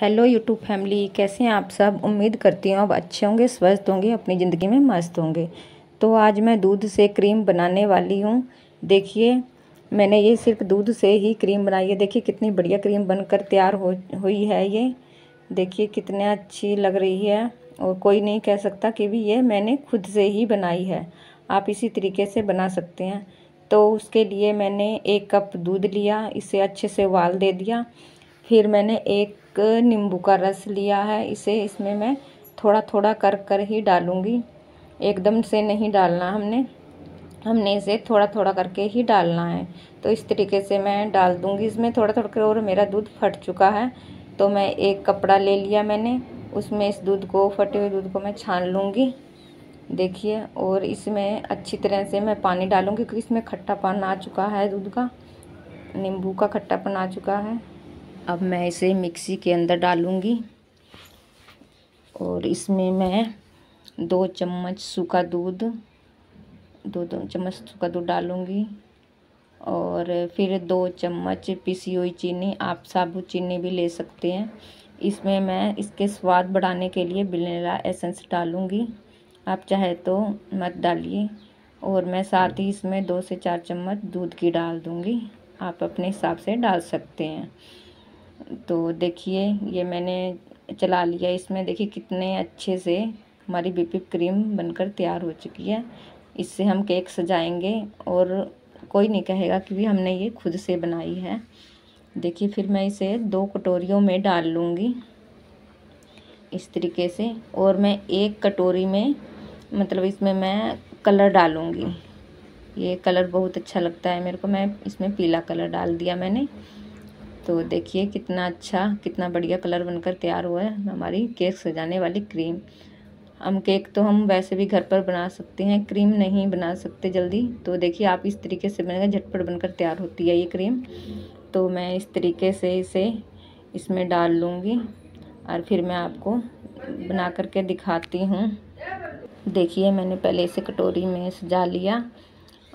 Hello YouTube family, कैसे हैं आप सब। उम्मीद करती हूँ आप अच्छे होंगे, स्वस्थ होंगे, अपनी ज़िंदगी में मस्त होंगे। तो आज मैं दूध से क्रीम बनाने वाली हूँ। देखिए मैंने ये सिर्फ दूध से ही क्रीम बनाई है। देखिए कितनी बढ़िया क्रीम बनकर तैयार हुई है। ये देखिए कितने अच्छी लग रही है और कोई नहीं कह सकता कि भी ये मैंने खुद से ही बनाई है। आप इसी तरीके से बना सकते हैं। तो उसके लिए मैंने 1 कप दूध लिया, इसे अच्छे से उबाल दे दिया। फिर मैंने 1 नींबू का रस लिया है, इसे इसमें मैं थोड़ा थोड़ा कर ही डालूँगी, एकदम से नहीं डालना। हमने इसे थोड़ा थोड़ा करके ही डालना है। तो इस तरीके से मैं डाल दूँगी इसमें थोड़ा थोड़ा कर। और मेरा दूध फट चुका है तो मैं 1 कपड़ा ले लिया मैंने, उसमें इस दूध को, फटे हुए दूध को मैं छान लूँगी। देखिए और इसमें अच्छी तरह से मैं पानी डालूँगी क्योंकि इसमें खट्टापन आ चुका है, दूध का, नींबू का खट्टापन आ चुका है। अब मैं इसे मिक्सी के अंदर डालूँगी और इसमें मैं 2 चम्मच सूखा दूध, 2 चम्मच सूखा दूध डालूँगी और फिर 2 चम्मच पिसी हुई चीनी, आप साबुत चीनी भी ले सकते हैं। इसमें मैं इसके स्वाद बढ़ाने के लिए वनीला एसेंस डालूँगी, आप चाहे तो मत डालिए। और मैं साथ ही इसमें 2 से 4 चम्मच दूध की डाल दूँगी, आप अपने हिसाब से डाल सकते हैं। तो देखिए ये मैंने चला लिया, इसमें देखिए कितने अच्छे से हमारी व्हिप क्रीम बनकर तैयार हो चुकी है। इससे हम केक सजाएंगे और कोई नहीं कहेगा कि भी हमने ये खुद से बनाई है। देखिए फिर मैं इसे 2 कटोरियों में डाल लूँगी इस तरीके से। और मैं 1 कटोरी में, मतलब इसमें मैं कलर डालूँगी, ये कलर बहुत अच्छा लगता है मेरे को, मैं इसमें पीला कलर डाल दिया मैंने। तो देखिए कितना अच्छा, कितना बढ़िया कलर बनकर तैयार हुआ है हमारी केक सजाने वाली क्रीम। हम केक तो हम वैसे भी घर पर बना सकते हैं, क्रीम नहीं बना सकते जल्दी, तो देखिए आप इस तरीके से बनेगा, झटपट बनकर तैयार होती है ये क्रीम। तो मैं इस तरीके से इसे इसमें डाल लूँगी और फिर मैं आपको बना करके दिखाती हूँ। देखिए मैंने पहले इसे कटोरी में सजा लिया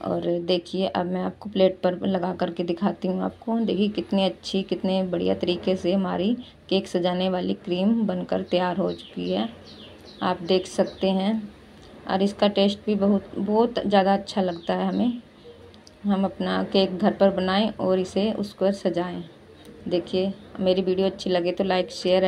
और देखिए अब मैं आपको प्लेट पर लगा करके दिखाती हूँ आपको। देखिए कितनी अच्छी, कितने बढ़िया तरीके से हमारी केक सजाने वाली क्रीम बनकर तैयार हो चुकी है, आप देख सकते हैं। और इसका टेस्ट भी बहुत बहुत ज़्यादा अच्छा लगता है हमें। हम अपना केक घर पर बनाएं और इसे उसको सजाएं। देखिए मेरी वीडियो अच्छी लगे तो लाइक, शेयर